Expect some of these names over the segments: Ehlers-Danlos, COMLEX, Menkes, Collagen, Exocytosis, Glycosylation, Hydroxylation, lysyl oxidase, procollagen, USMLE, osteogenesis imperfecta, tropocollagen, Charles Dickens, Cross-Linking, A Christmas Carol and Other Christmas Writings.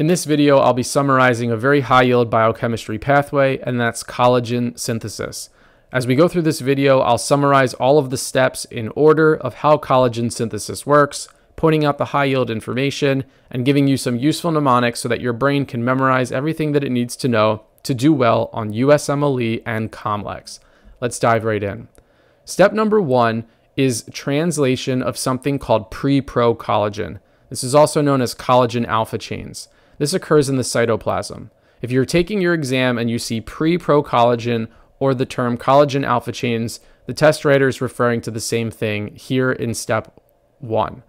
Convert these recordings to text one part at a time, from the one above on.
In this video, I'll be summarizing a very high-yield biochemistry pathway, and that's collagen synthesis. As we go through this video, I'll summarize all of the steps in order of how collagen synthesis works, pointing out the high-yield information, and giving you some useful mnemonics so that your brain can memorize everything that it needs to know to do well on USMLE and COMLEX. Let's dive right in. Step number one is translation of something called pre-pro collagen. This is also known as collagen alpha chains. This occurs in the cytoplasm. If you're taking your exam and you see pre-pro collagen or the term collagen alpha chains, the test writer is referring to the same thing here in step one.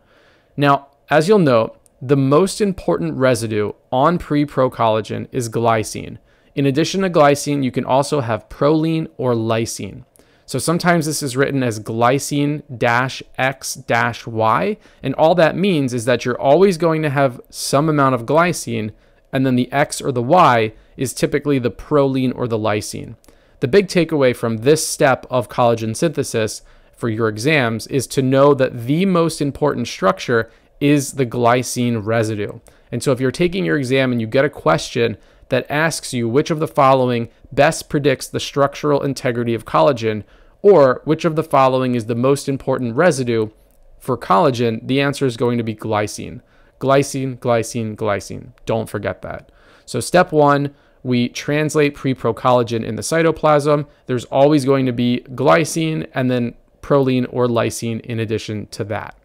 Now, as you'll note, the most important residue on pre-pro collagen is glycine. In addition to glycine, you can also have proline or lysine. So sometimes this is written as glycine-X-Y, and all that means is that you're always going to have some amount of glycine, and then the X or the Y is typically the proline or the lysine. The big takeaway from this step of collagen synthesis for your exams is to know that the most important structure is the glycine residue. And so if you're taking your exam and you get a question that asks you which of the following best predicts the structural integrity of collagen, or which of the following is the most important residue for collagen, the answer is going to be glycine. Glycine, glycine, glycine. Don't forget that. So step one, we translate pre-pro collagen in the cytoplasm. There's always going to be glycine and then proline or lysine in addition to that.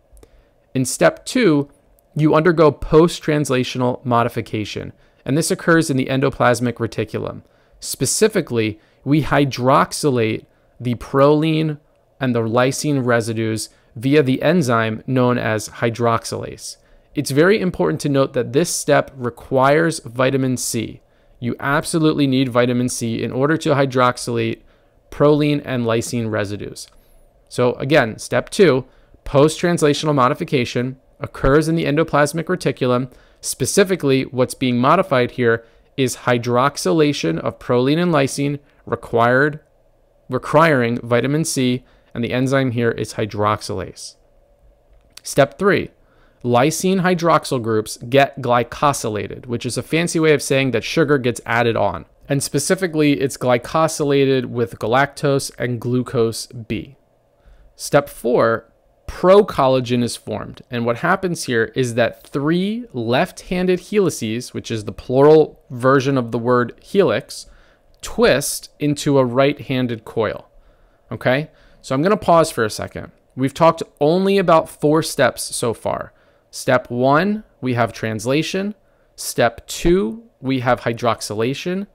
In step two, you undergo post-translational modification, and this occurs in the endoplasmic reticulum. Specifically, we hydroxylate the proline and the lysine residues via the enzyme known as hydroxylase. It's very important to note that this step requires vitamin C. You absolutely need vitamin C in order to hydroxylate proline and lysine residues. So again, step two, post-translational modification occurs in the endoplasmic reticulum. Specifically, what's being modified here is hydroxylation of proline and lysine requiring vitamin C, and the enzyme here is hydroxylase. Step three, lysine hydroxyl groups get glycosylated, which is a fancy way of saying that sugar gets added on. And specifically, it's glycosylated with galactose and glucose B. Step four, procollagen is formed, and what happens here is that three left-handed helices, which is the plural version of the word helix, twist into a right-handed coil. Okay, so I'm going to pause for a second. We've talked only about four steps so far. Step one, we have translation. Step two, we have hydroxylation.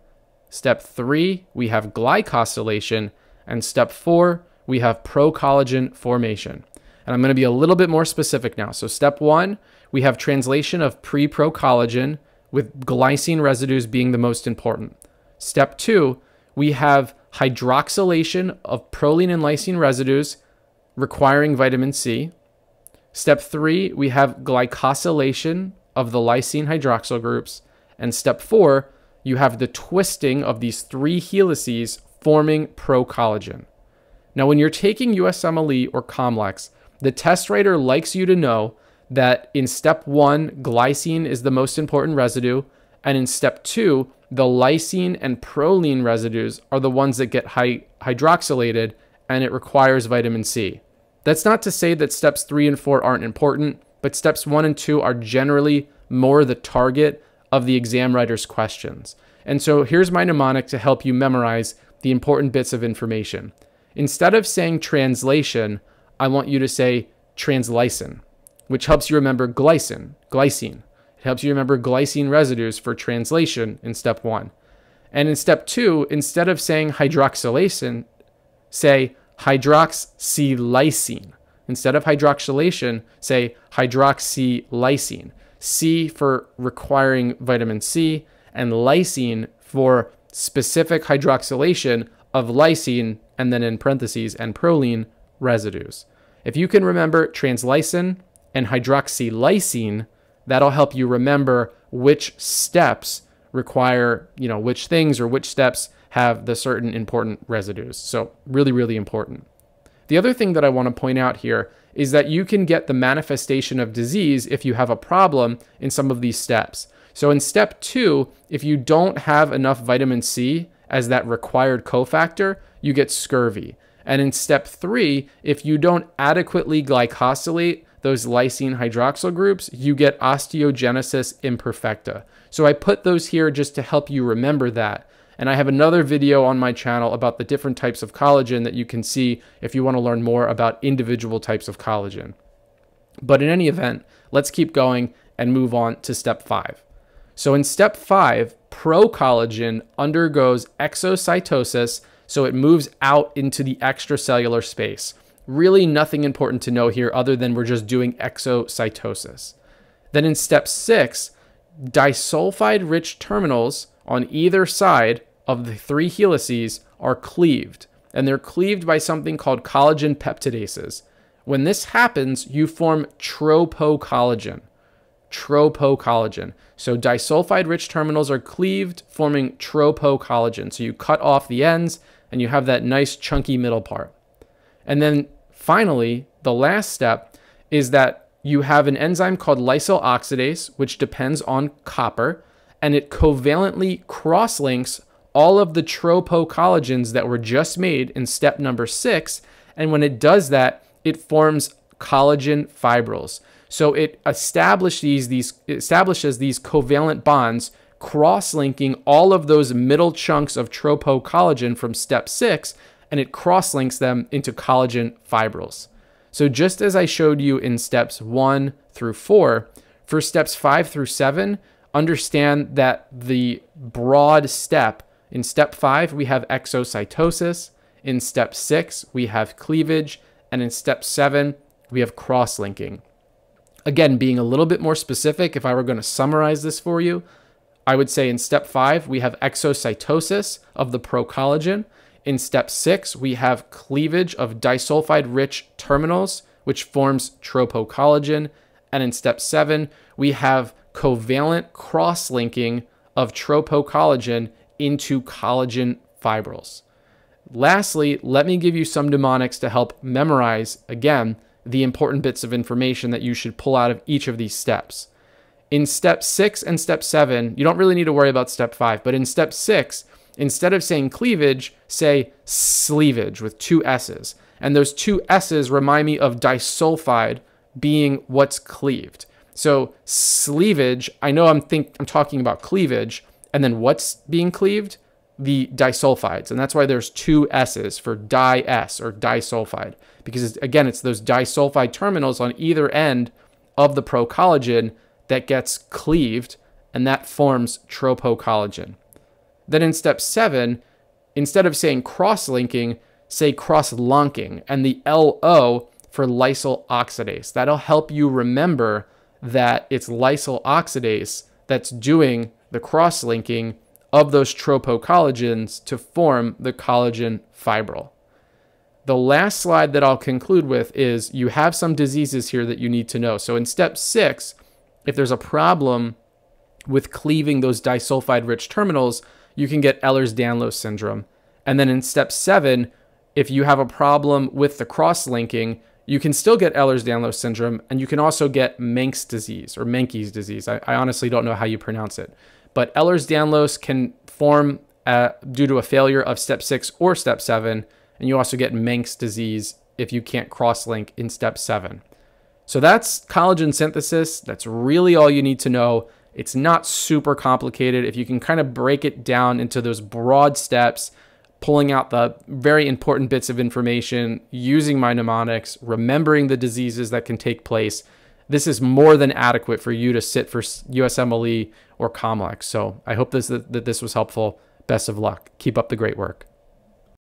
Step three, we have glycosylation. And step four, we have procollagen formation. And I'm going to be a little bit more specific now. So step one, we have translation of pre-pro collagen with glycine residues being the most important. Step two, we have hydroxylation of proline and lysine residues requiring vitamin C. Step three, we have glycosylation of the lysine hydroxyl groups. And step four, you have the twisting of these three helices forming procollagen. Now, when you're taking USMLE or COMLEX, the test writer likes you to know that in step one, glycine is the most important residue, and in step two, the lysine and proline residues are the ones that get hydroxylated, and it requires vitamin C. That's not to say that steps three and four aren't important, but steps one and two are generally more the target of the exam writer's questions. And so here's my mnemonic to help you memorize the important bits of information. Instead of saying translation, I want you to say translysine, which helps you remember glycine. It helps you remember glycine residues for translation in step one. And in step two, instead of saying hydroxylation, say hydroxylysine. Instead of hydroxylation, say hydroxylysine. C for requiring vitamin C, and lysine for specific hydroxylation of lysine, and then in parentheses, and proline residues. If you can remember translysine and hydroxylysine, that'll help you remember which steps require, which things or which steps have the certain important residues. So really, really important. The other thing that I want to point out here is that you can get the manifestation of disease if you have a problem in some of these steps. So in step 2, if you don't have enough vitamin C as that required cofactor, you get scurvy. And in step 3, if you don't adequately glycosylate those lysine hydroxyl groups, you get osteogenesis imperfecta. So I put those here just to help you remember that. And I have another video on my channel about the different types of collagen that you can see if you want to learn more about individual types of collagen. But in any event, let's keep going and move on to step 5. So in step 5, procollagen undergoes exocytosis, so it moves out into the extracellular space. Really nothing important to know here other than we're just doing exocytosis. Then in step 6, disulfide-rich terminals on either side of the 3 helices are cleaved, and they're cleaved by something called collagen peptidases. When this happens, you form tropocollagen. Tropocollagen. So disulfide-rich terminals are cleaved, forming tropocollagen. So you cut off the ends, and you have that nice chunky middle part. And then finally, the last step is that you have an enzyme called lysyl oxidase, which depends on copper, and it covalently cross-links all of the tropocollagens that were just made in step number 6, and when it does that, it forms collagen fibrils. So it establishes these covalent bonds, cross-linking all of those middle chunks of tropocollagen from step 6, and it cross-links them into collagen fibrils. So just as I showed you in steps 1 through 4, for steps 5 through 7, understand that the broad step, in step 5, we have exocytosis, in step 6, we have cleavage, and in step 7, we have cross-linking. Again, being a little bit more specific, if I were going to summarize this for you, I would say in step 5, we have exocytosis of the procollagen. In step 6, we have cleavage of disulfide-rich terminals, which forms tropocollagen. And in step 7, we have covalent cross-linking of tropocollagen into collagen fibrils. Lastly, let me give you some mnemonics to help memorize, again, the important bits of information that you should pull out of each of these steps. In step 6 and step 7, you don't really need to worry about step 5, but in step 6, instead of saying cleavage, say sleevage with 2 S's. And those 2 S's remind me of disulfide being what's cleaved. So sleevage, I know I'm talking about cleavage, and then what's being cleaved? The disulfides. And that's why there's 2 S's for di-S or disulfide. Because it's, again, it's those disulfide terminals on either end of the procollagen that gets cleaved, and that forms tropocollagen. Then in step 7, instead of saying cross-linking, say cross-lonking, and the LO for lysyl oxidase. That'll help you remember that it's lysyl oxidase that's doing the cross-linking of those tropocollagens to form the collagen fibril. The last slide that I'll conclude with is you have some diseases here that you need to know. So in step 6, if there's a problem with cleaving those disulfide-rich terminals, you can get Ehlers-Danlos syndrome. And then in step 7, if you have a problem with the cross-linking, you can still get Ehlers-Danlos syndrome, and you can also get Menkes disease or Menkes disease. I honestly don't know how you pronounce it. But Ehlers-Danlos can form due to a failure of step 6 or step 7, and you also get Menkes disease if you can't cross-link in step 7. So that's collagen synthesis. That's really all you need to know. It's not super complicated. If you can kind of break it down into those broad steps, pulling out the very important bits of information, using my mnemonics, remembering the diseases that can take place, this is more than adequate for you to sit for USMLE or COMLEX. So I hope that this was helpful. Best of luck. Keep up the great work.